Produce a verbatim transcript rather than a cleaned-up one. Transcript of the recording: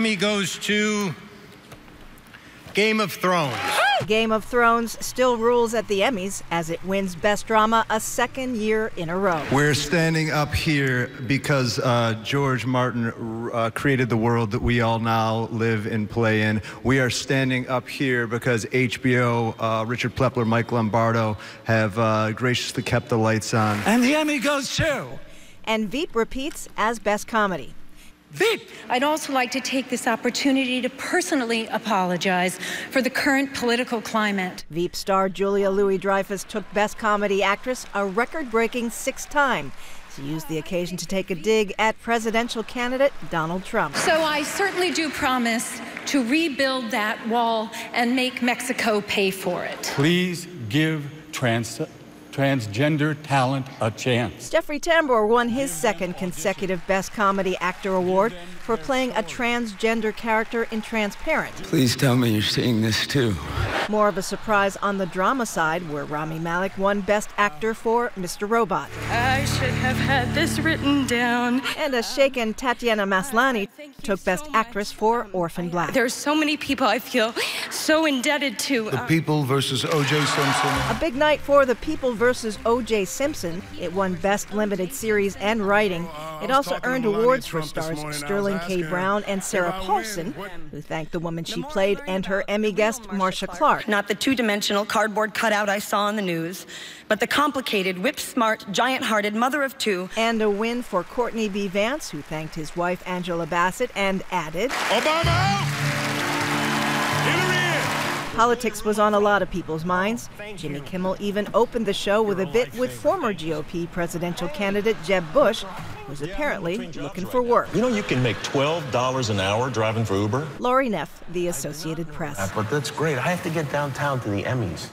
Emmy goes to Game of Thrones. Game of Thrones still rules at the Emmys as it wins Best Drama a second year in a row. We're standing up here because uh, George Martin uh, created the world that we all now live and play in. We are standing up here because H B O, uh, Richard Plepler, Mike Lombardo have uh, graciously kept the lights on. And the Emmy goes too. And Veep repeats as Best Comedy. Veep. I'd also like to take this opportunity to personally apologize for the current political climate. Veep star Julia Louis-Dreyfus took Best Comedy Actress a record-breaking sixth time. She used the occasion to take a dig at presidential candidate Donald Trump. So I certainly do promise to rebuild that wall and make Mexico pay for it. Please give trans... transgender talent a chance. Jeffrey Tambor won his second consecutive Best Comedy Actor award for playing a transgender character in Transparent. Please tell me you're seeing this too. More of a surprise on the drama side, where Rami Malek won Best Actor for Mister Robot. I should have had this written down. And a shaken Tatiana Maslany took Best Actress for Orphan Black. There's so many people I feel so indebted to. The People versus O J. Simpson. A big night for The People versus O J. Simpson. It won Best Limited Series and Writing. It also earned awards for stars Sterling K. Brown and Sarah Paulson, who thanked the woman she played and her Emmy guest, Marcia Clark. Not the two-dimensional cardboard cutout I saw on the news, but the complicated, whip-smart, giant-hearted mother of two. And a win for Courtney B. Vance, who thanked his wife, Angela Bassett, and added, Obama! Politics was on a lot of people's minds. Jimmy Kimmel even opened the show with a bit with former G O P presidential candidate Jeb Bush, who's apparently looking for work. You know you can make twelve dollars an hour driving for Uber? Laurie Neff, The Associated Press. But that's great. I have to get downtown to the Emmys.